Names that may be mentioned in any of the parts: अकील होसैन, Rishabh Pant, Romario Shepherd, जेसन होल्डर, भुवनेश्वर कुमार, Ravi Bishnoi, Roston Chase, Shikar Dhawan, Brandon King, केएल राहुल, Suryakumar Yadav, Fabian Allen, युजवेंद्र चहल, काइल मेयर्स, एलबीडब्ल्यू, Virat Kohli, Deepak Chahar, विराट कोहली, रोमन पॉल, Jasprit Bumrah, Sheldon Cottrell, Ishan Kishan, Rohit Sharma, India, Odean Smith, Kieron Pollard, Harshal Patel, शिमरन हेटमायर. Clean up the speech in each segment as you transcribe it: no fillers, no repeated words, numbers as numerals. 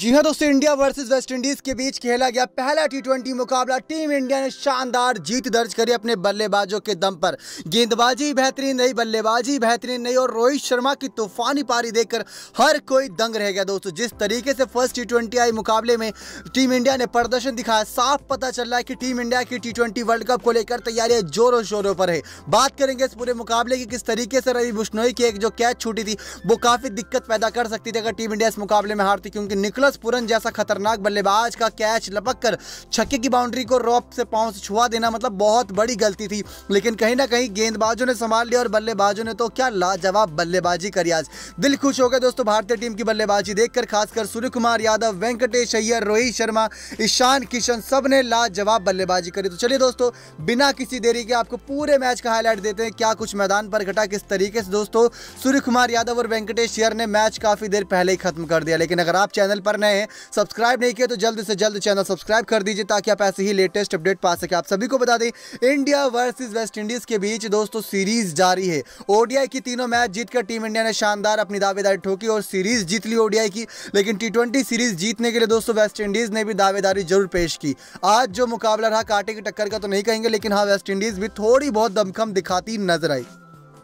जी हां दोस्तों, India versus West Indies के बीच खेला गया पहला टी20 मुकाबला। टीम इंडिया ने शानदार जीत दर्ज करी अपने बल्लेबाजों के दम पर। गेंदबाजी बेहतरीन रही, बल्लेबाजी बेहतरीन नहीं और रोहित शर्मा की तूफानी पारी देखकर हर कोई दंग रह गया। दोस्तों, जिस तरीके से फर्स्ट टी20 मुकाबले में टीम इंडिया ने प्रदर्शन दिखाया, साफ पता चल रहा है कि टीम इंडिया की टी20 वर्ल्ड कप को लेकर तैयारियां जोरों शोरों पर है। बात करेंगे इस पूरे मुकाबले की, किस तरीके से रवि बिश्नोई की एक जो कैच छूटी थी वो काफ़ी दिक्कत पैदा कर सकती थी अगर टीम इंडिया इस मुकाबले में हारती, क्योंकि निकोलस पूरन जैसा खतरनाक बल्लेबाज का कैच लपक कर छक्के की बाउंड्री को रॉप से पांव से छुआ देना मतलब बहुत बड़ी गलती थी। लेकिन कहीं ना कहीं गेंदबाजों ने संभाल लिया और बल्लेबाजों ने तो क्या लाजवाब बल्लेबाजी करी। आज दिल खुश हो गया दोस्तों भारतीय टीम की बल्लेबाजी देखकर, खासकर सूर्यकुमार यादव, वेंकटेश अय्यर, रोहित शर्मा, ईशान किशन, सब ने लाजवाब बल्लेबाजी करी। तो चलिए दोस्तों, बिना किसी देरी के आपको पूरे मैच का हाईलाइट देते हैं क्या कुछ मैदान पर घटा, किस तरीके से दोस्तों सूर्यकुमार यादव और वेंकटेश अय्यर ने मैच काफी देर पहले ही खत्म कर दिया। लेकिन अगर आप चैनल पर नए हैं, सब्सक्राइब नहीं किया तो जल्द से जल्द चैनल सब्सक्राइब कर दीजिए ताकि आप ऐसे ही लेटेस्ट अपडेट पा सके। आप सभी को बता दें, इंडिया वर्सेस वेस्ट इंडीज के बीच दोस्तों सीरीज जारी है। ओडीआई की तीनों मैच जीतकर टीम इंडिया ने शानदार अपनी दावेदारी ठोकी और सीरीज जीत ली ओडीआई की। लेकिन टी20 सीरीज जीतने के लिए दोस्तों वेस्ट इंडीज ने भी दावेदारी जरूर पेश की। आज जो मुकाबला रहा कांटे की टक्कर का तो नहीं कहेंगे, लेकिन हाँ वेस्ट इंडीज भी थोड़ी बहुत दमखम दिखाती नजर आई।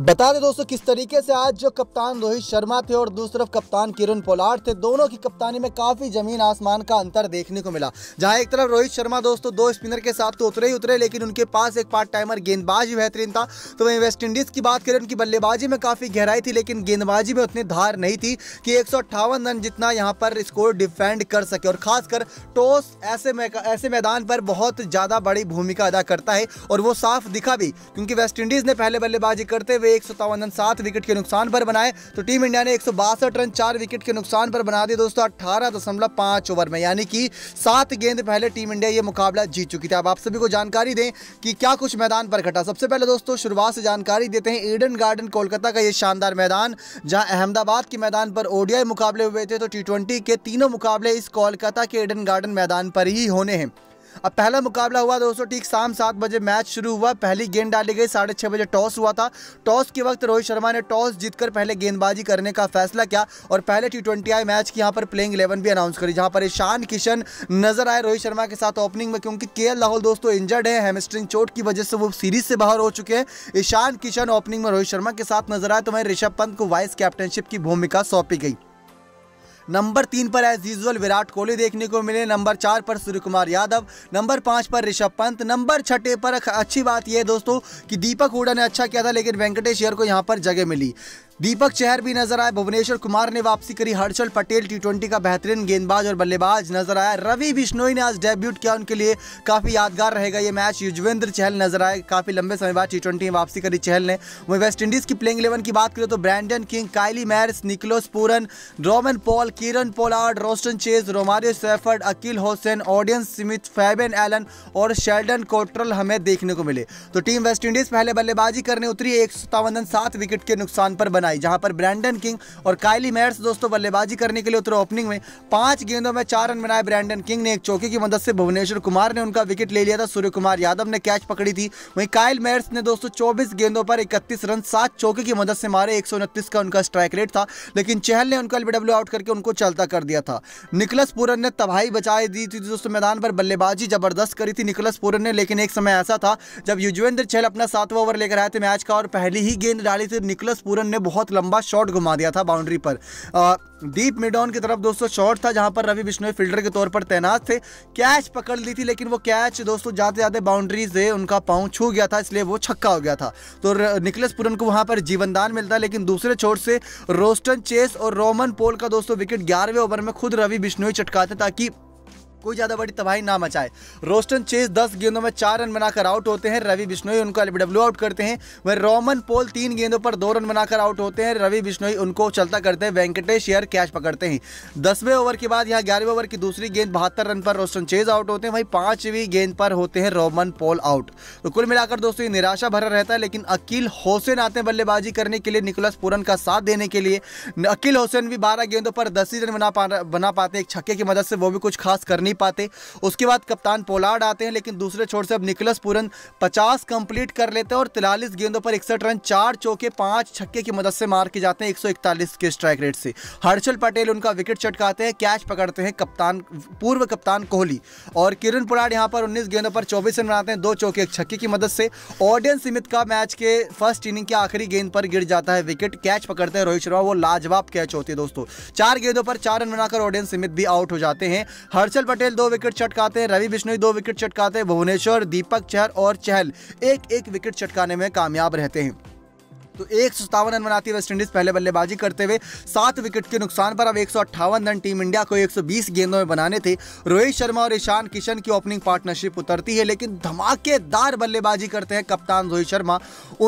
बता दें दोस्तों किस तरीके से आज जो कप्तान रोहित शर्मा थे और दूसरी तरफ कप्तान कीरन पोलार्ड थे, दोनों की कप्तानी में काफ़ी जमीन आसमान का अंतर देखने को मिला। जहां एक तरफ रोहित शर्मा दोस्तों दो स्पिनर के साथ तो उतरे ही उतरे, लेकिन उनके पास एक पार्ट टाइमर गेंदबाज भी बेहतरीन था। तो वहीं वेस्ट इंडीज़ की बात करें, उनकी बल्लेबाजी में काफ़ी गहराई थी लेकिन गेंदबाजी में उतनी धार नहीं थी कि 158 रन जितना यहाँ पर स्कोर डिफेंड कर सके। और खासकर टॉस ऐसे मैदान पर बहुत ज़्यादा बड़ी भूमिका अदा करता है और वो साफ दिखा भी, क्योंकि वेस्ट इंडीज़ ने पहले बल्लेबाजी करते 157 रन 7 विकेट के नुकसान पर बनाए तो टीम इंडिया ने 162 रन 4 विकेट के नुकसान पर बना दिए दोस्तों 18.5 ओवर में, यानी कि 7 गेंद पहले टीम इंडिया ये मुकाबला जीत चुकी थी। अब आप सभी को जानकारी दें कि क्या कुछ मैदान पर घटा। सबसे पहले दोस्तों शुरुआत से जानकारी देते हैं ईडन गार्डन कोलकाता का ये शानदार मैदान, जहां अहमदाबाद के मैदान पर ओडीआई मुकाबले हुए थे तो टी20 के तीनों मुकाबले इस कोलकाता के ईडन गार्डन मैदान पर ही होने हैं। अब पहला मुकाबला हुआ दोस्तों ठीक शाम 7 बजे मैच शुरू हुआ, पहली गेंद डाली गई, 6:30 बजे टॉस हुआ था। टॉस के वक्त रोहित शर्मा ने टॉस जीतकर पहले गेंदबाजी करने का फैसला किया और पहले टी20 मैच की यहाँ पर प्लेइंग 11 भी अनाउंस करी, जहाँ पर ईशान किशन नजर आए रोहित शर्मा के साथ ओपनिंग में, क्योंकि केएल राहुल दोस्तों इंजर्ड है, हैमस्ट्रिंग चोट की वजह से वो सीरीज से बाहर हो चुके हैं। ईशान किशन ओपनिंग में रोहित शर्मा के साथ नजर आए तो वहीं ऋषभ पंत को वाइस कैप्टनशिप की भूमिका सौंपी गई। नंबर 3 पर एज यूजुअल विराट कोहली देखने को मिले, नंबर 4 पर सूर्यकुमार यादव, नंबर 5 पर ऋषभ पंत, नंबर 6 पर अच्छी बात यह है दोस्तों कि दीपक हुडा ने अच्छा किया था लेकिन वेंकटेश अय्यर को यहाँ पर जगह मिली, दीपक चहर भी नजर आए, भुवनेश्वर कुमार ने वापसी करी, हर्षल पटेल टी20 का बेहतरीन गेंदबाज और बल्लेबाज नजर आया, रवि बिश्नोई ने आज डेब्यूट किया, उनके लिए काफ़ी यादगार रहेगा ये मैच, युजवेंद्र चहल नजर आए, काफ़ी लंबे समय बाद टी20 में वापसी करी चहल ने। वहीं वेस्ट इंडीज़ की प्लेइंग 11 की बात करें तो Brandon King, काइल मेयर्स, Nicholas Pooran, रोमन पॉल, Kieron Pollard, Roston Chase, Romario Shepherd, अकील होसैन, Odean Smith, Fabian Allen और शेल्डन कॉट्रेल हमें देखने को मिले। तो टीम वेस्ट इंडीज़ पहले बल्लेबाजी करने उतरी 157 रन 7 विकेट के नुकसान पर बनाई, जहां पर ब्रैंडन किंग और काइली मेयर्स दोस्तों बल्लेबाजी करने के लिए उतरे ओपनिंग में, 5 गेंदों में 4 रन बनाए ब्रैंडन किंग ने एक चौके की मदद से, भुवनेश्वर कुमार ने उनका विकेट ले लिया था, सूर्यकुमार यादव ने कैच पकड़ी थी। वहीं काइल मेयर्स ने दोस्तों 24 गेंदों पर 31 रन 7 चौके की मदद से मारे, 129 का उनका स्ट्राइक रेट था, लेकिन चहल ने उनको एलबीडब्ल्यू आउट करके उनको चलता कर दिया था। निकोलस पूरन ने तबाही बचाई दी थी दोस्तों, मैदान पर बल्लेबाजी जबरदस्त करी थी निकोलस पूरन ने, लेकिन एक समय ऐसा था जब युजवेंद्र चहल अपना 7वां ओवर लेकर आए थे मैच का और पहली ही गेंद डाली थी, निकोलस पूरन ने बहुत लंबा शॉट घुमा दिया था बाउंड्री पर, डीप मिड ऑन की तरफ दोस्तों शॉट था, जहां पर रवि बिश्नोई फील्डर के तौर पर तैनात थे, कैच पकड़ ली थी लेकिन वो कैच दोस्तों जाते जाते बाउंड्री से उनका पाँव छू गया था, इसलिए वो छक्का हो गया था। तो निकोलस पूरन को वहां पर जीवनदान मिलता, लेकिन दूसरे छोर से रोस्टन चेस और रोमन पॉल का दोस्तों विकेट 11वें ओवर में खुद रवि बिश्नोई चटकाते ताकि कोई ज़्यादा बड़ी तबाही ना मचाए। रोस्टन चेज 10 गेंदों में 4 रन बनाकर आउट होते हैं, रवि बिश्नोई उनको एलबीडब्ल्यू आउट करते हैं। वह रोमन पॉल 3 गेंदों पर 2 रन बनाकर आउट होते हैं, रवि बिश्नोई उनको चलता करते हैं, वेंकटेश अय्यर कैच पकड़ते हैं। 10वें ओवर के बाद यहाँ 11वें ओवर की दूसरी गेंद 72 रन पर रोस्टन चेज आउट होते हैं, वहीं 5वीं गेंद पर होते हैं रोमन पॉल आउट। तो कुल मिलाकर दोस्तों ये निराशा भरा रहता है, लेकिन अकील होसैन आते हैं बल्लेबाजी करने के लिए, निकोलस पूरन का साथ देने के लिए। अकील होसैन भी 12 गेंदों पर 10 ही रन बना पाते, एक छक्के की मदद से वो भी कुछ खास करनी नहीं पाते। उसके बाद कप्तान पोलार्ड आते हैं, लेकिन दूसरे छोर से अब निकोलस पूरन 50 कंप्लीट कर लेते हैं और 43 गेंदों पर 61 रन 4 चौके 5 छक्के की मदद से मार के जाते हैं 141 के स्ट्राइक रेट से। हर्षल पटेल उनका विकेट चटकाते हैं, कैच पकड़ते हैं कप्तान पूर्व कप्तान कोहली। और किरण पोलार्ड यहाँ पर 19 गेंदों पर 24 रन बनाते हैं 2 चौके 1 छक्के की मदद से। ओडियन स्मिथ का मैच के फर्स्ट इनिंग के आखिरी गेंद पर गिर जाता है विकेट, कैच पकड़ते हैं रोहित शर्मा, वो लाजवाब कैच होती है दोस्तों। 4 गेंदों पर 4 रन बनाकर ओडियन स्मिथ भी आउट हो जाते हैं। हर्षल पटेल 2 विकेट चटकाते हैं, रवि बिश्नोई 2 विकेट चटकाते हैं, भुवनेश्वर, दीपक चहर और चहल 1-1 विकेट चटकाने में कामयाब रहते हैं। तो 157 रन बनाती है वेस्टइंडीज पहले बल्लेबाजी करते हुए 7 विकेट के नुकसान पर। अब 158 रन टीम इंडिया को 120 गेंदों में बनाने थे। रोहित शर्मा और ईशान किशन की ओपनिंग पार्टनरशिप उतरती है, लेकिन धमाकेदार बल्लेबाजी करते हैं कप्तान रोहित शर्मा।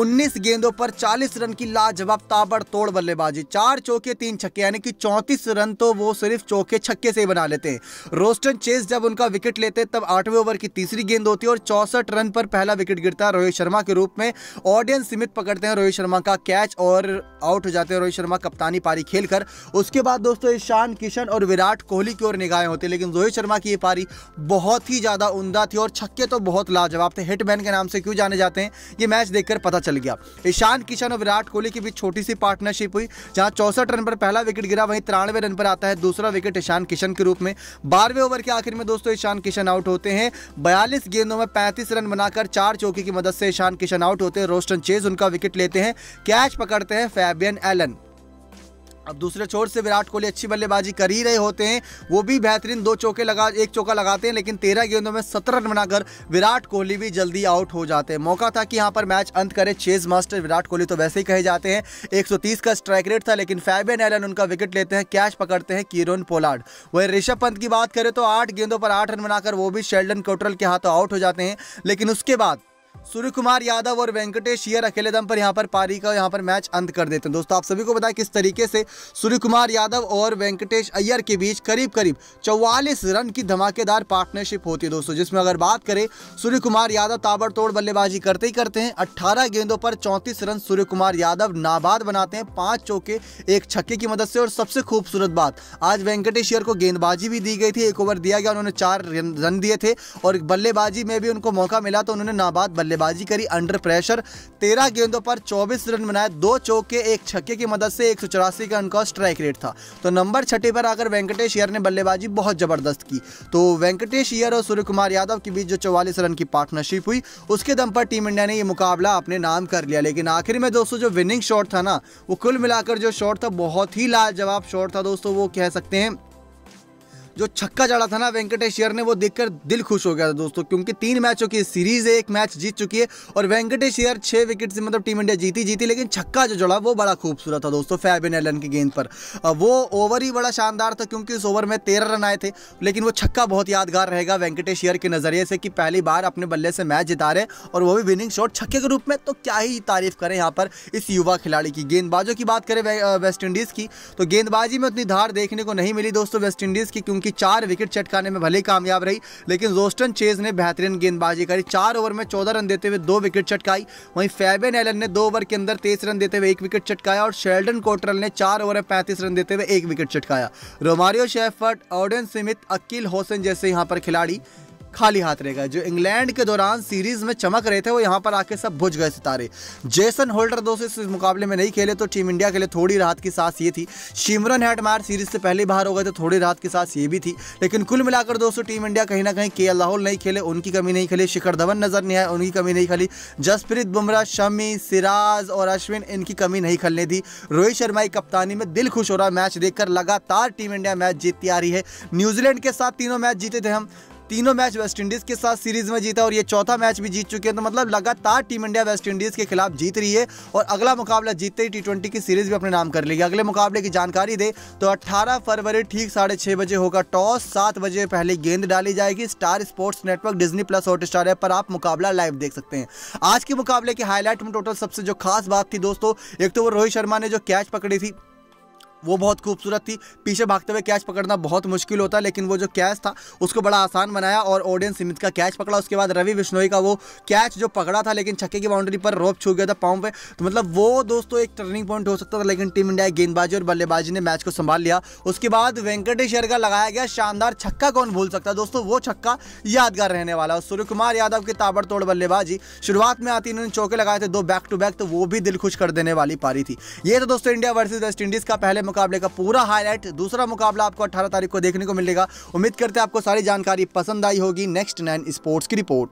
19 गेंदों पर 40 रन की लाजवाब ताबड़तोड़ बल्लेबाजी, 4 चौके 3 छक्के यानी कि 34 रन तो वो सिर्फ चौके छक्के से ही बना लेते हैं। रोस्टन चेस जब उनका विकेट लेते हैं तब 8वें ओवर की तीसरी गेंद होती है और 64 रन पर पहला विकेट गिरता है रोहित शर्मा के रूप में। ओडियन स्मिथ पकड़ते हैं रोहित शर्मा का कैच और आउट हो जाते हैं रोहित शर्मा कप्तानी पारी खेलकर। उसके बाद दोस्तों ईशान किशन और विराट कोहली की ओर निगाहें होती, लेकिन रोहित शर्मा की ये पारी बहुत ही ज्यादा उम्दा थी और छक्के तो बहुत लाजवाब थे। हिटमैन के नाम से क्यों जाने जाते हैं ये मैच देखकर पता चल गया। ईशान किशन और विराट कोहली के बीच छोटी सी पार्टनरशिप हुई, जहां 64 रन पर पहला विकेट गिरा, वहीं 93 रन पर आता है दूसरा विकेट ईशान किशन के रूप में। 12वें ओवर के आखिर में दोस्तों ईशान किशन आउट होते हैं। 42 गेंदों में 35 रन बनाकर 4 चौके की मदद से ईशान किशन आउट होते हैं। रोस्टन चेज उनका विकेट लेते हैं, कैच पकड़ते हैं फैबियन एलन। अब दूसरे छोर से विराट कोहली अच्छी बल्लेबाजी कर ही रहे होते हैं, वो भी बेहतरीन 2 चौके लगा 1 चौका लगाते हैं, लेकिन 13 गेंदों में 17 रन बनाकर विराट कोहली भी जल्दी आउट हो जाते हैं। मौका था कि यहाँ पर मैच अंत करे चेज मास्टर विराट कोहली तो वैसे ही कहे जाते हैं। 130 का स्ट्राइक रेट था, लेकिन फैबियन एलन उनका विकेट लेते हैं, कैच पकड़ते हैं कीरोन पोलार्ड। वहीं ऋषभ पंत की बात करें तो 8 गेंदों पर 8 रन बनाकर वो भी शेल्डन कॉट्रेल के हाथों आउट हो जाते हैं। लेकिन उसके बाद सूर्यकुमार यादव और वेंकटेश अय्यर अकेले दम पर यहाँ पर मैच अंत कर देते हैं। दोस्तों आप सभी को बताया किस तरीके से सूर्यकुमार यादव और वेंकटेश अय्यर के बीच करीब करीब 44 रन की धमाकेदार पार्टनरशिप होती है दोस्तों, जिसमें अगर बात करें सूर्यकुमार यादव ताबड़तोड़ बल्लेबाजी करते ही करते हैं। 18 गेंदों पर 34 रन सूर्यकुमार यादव नाबाद बनाते हैं 5 चौके 1 छक्के की मदद से। और सबसे खूबसूरत बात, आज वेंकटेश अय्यर को गेंदबाजी भी दी गई थी, 1 ओवर दिया गया, उन्होंने 4 रन दिए थे और बल्लेबाजी में भी उनको मौका मिला तो उन्होंने नाबाद बल्लेबाजी करी अंडर प्रेशर। 13 गेंदों पर 24 रन बनाए, 2 चौके 1 छक्के की मदद से। 184 का उनका स्ट्राइक रेट था। तो नंबर 6 पर आकर वेंकटेश अय्यर ने बल्लेबाजी बहुत जबरदस्त की। तो वेंकटेश अय्यर और सूर्यकुमार यादव के बीच जो 44 रन की पार्टनरशिप हुई, उसके दम पर टीम इंडिया ने ये मुकाबला अपने नाम कर लिया। लेकिन आखिर में दोस्तों जो विनिंग शॉट था ना, वो कुल मिलाकर जो शॉट था बहुत ही लाजवाब शॉट था दोस्तों। वो कह सकते हैं जो छक्का जड़ा था ना वेंकटेश अय्यर ने, वो देखकर दिल खुश हो गया था दोस्तों, क्योंकि 3 मैचों की सीरीज है, 1 मैच जीत चुकी है और वेंकटेश अय्यर 6 विकेट से मतलब टीम इंडिया जीती, लेकिन छक्का जो जड़ा वो बड़ा खूबसूरत था दोस्तों फैबियन एलन की गेंद पर। वो ओवर ही बड़ा शानदार था, क्योंकि उस ओवर में 13 रन आए थे, लेकिन वो छक्का बहुत यादगार रहेगा वेंकटेश अय्यर के नज़रिए से कि पहली बार अपने बल्ले से मैच जिता रहे हैं और वो भी विनिंग शॉट छक्के के रूप में। तो क्या ही तारीफ करें यहाँ पर इस युवा खिलाड़ी की। गेंदबाजों की बात करें वेस्ट इंडीज़ की, तो गेंदबाजी में उतनी धार देखने को नहीं मिली दोस्तों वेस्ट इंडीज़ की, क्योंकि 4 विकेट चटकाने में भले ही कामयाब रही, लेकिन रोस्टन चेज ने बेहतरीन गेंदबाजी करी। 4 ओवर में 14 रन देते हुए 2 विकेट चटकाई। वहीं फैबियन एलन ने 2 ओवर के अंदर 23 रन देते हुए 1 विकेट चटकाया और शेल्डन कॉट्रेल ने 4 ओवर में 35 रन देते हुए 1 विकेट चटकाया। Romario Shepherd, Odean Smith, Akeal Hosein जैसे यहाँ पर खिलाड़ी खाली हाथ रह गए। जो इंग्लैंड के दौरान सीरीज में चमक रहे थे, वो यहाँ पर आके सब बुझ गए सितारे। जेसन होल्डर दोस्तों इस मुकाबले में नहीं खेले, तो टीम इंडिया के लिए थोड़ी राहत की सांस ये थी। शिमरन हेटमायर सीरीज से पहले बाहर हो गए, तो थोड़ी राहत की सांस ये भी थी। लेकिन कुल मिलाकर दोस्तों टीम इंडिया कहीं ना कहीं, केएल राहुल नहीं खेले, उनकी कमी नहीं खेली, शिखर धवन नजर नहीं आए, उनकी कमी नहीं खेली, जसप्रीत बुमराह, शमी, सिराज और अश्विन, इनकी कमी नहीं खेलने दी। रोहित शर्मा की कप्तानी में दिल खुश हो रहा है मैच देखकर। लगातार टीम इंडिया मैच जीतती आ रही है। न्यूजीलैंड के साथ 3नों मैच जीते थे हम, 3नों मैच वेस्टइंडीज़ के साथ सीरीज़ में जीता और ये 4था मैच भी जीत चुके हैं। तो मतलब लगातार टीम इंडिया वेस्टइंडीज़ के खिलाफ जीत रही है और अगला मुकाबला जीतते ही टी20 की सीरीज़ भी अपने नाम कर लेगी। अगले मुकाबले की जानकारी दे तो 18 फरवरी ठीक 6:30 बजे होगा टॉस। 7 बजे पहले गेंद डाली जाएगी। Star Sports network, Disney plus, Hotstar app पर आप मुकाबला लाइव देख सकते हैं। आज के मुकाबले के हाईलाइट में टोटल सबसे जो खास बात थी दोस्तों, एक तो वो रोहित शर्मा ने जो कैच पकड़ी थी वो बहुत खूबसूरत थी। पीछे भागते हुए कैच पकड़ना बहुत मुश्किल होता है, लेकिन वो जो कैच था उसको बड़ा आसान बनाया और ओडेन स्मिथ का कैच पकड़ा। उसके बाद रवि बिश्नोई का वो कैच जो पकड़ा था, लेकिन छक्के की बाउंड्री पर रोप छू गया था पाँव पे। तो मतलब वो दोस्तों एक टर्निंग पॉइंट हो सकता था, लेकिन टीम इंडिया गेंदबाजी और बल्लेबाजी ने मैच को संभाल लिया। उसके बाद वेंकटेश अय्यर का लगाया गया शानदार छक्का, कौन भूल सकता है दोस्तों, वो छक्का यादगार रहने वाला। सूर्यकुमार यादव की ताबड़तोड़ बल्लेबाजी, शुरुआत में आती इन्होंने चौके लगाए थे 2 बैक टू बैक, तो वो भी दिल खुश कर देने वाली पारी थी। ये तो दोस्तों इंडिया वर्सेस वेस्ट इंडीज का पहले मुकाबले का पूरा हाईलाइट। दूसरा मुकाबला आपको 18 तारीख को देखने को मिलेगा। उम्मीद करते हैं आपको सारी जानकारी पसंद आई होगी। नेक्स्ट 9 स्पोर्ट्स की रिपोर्ट।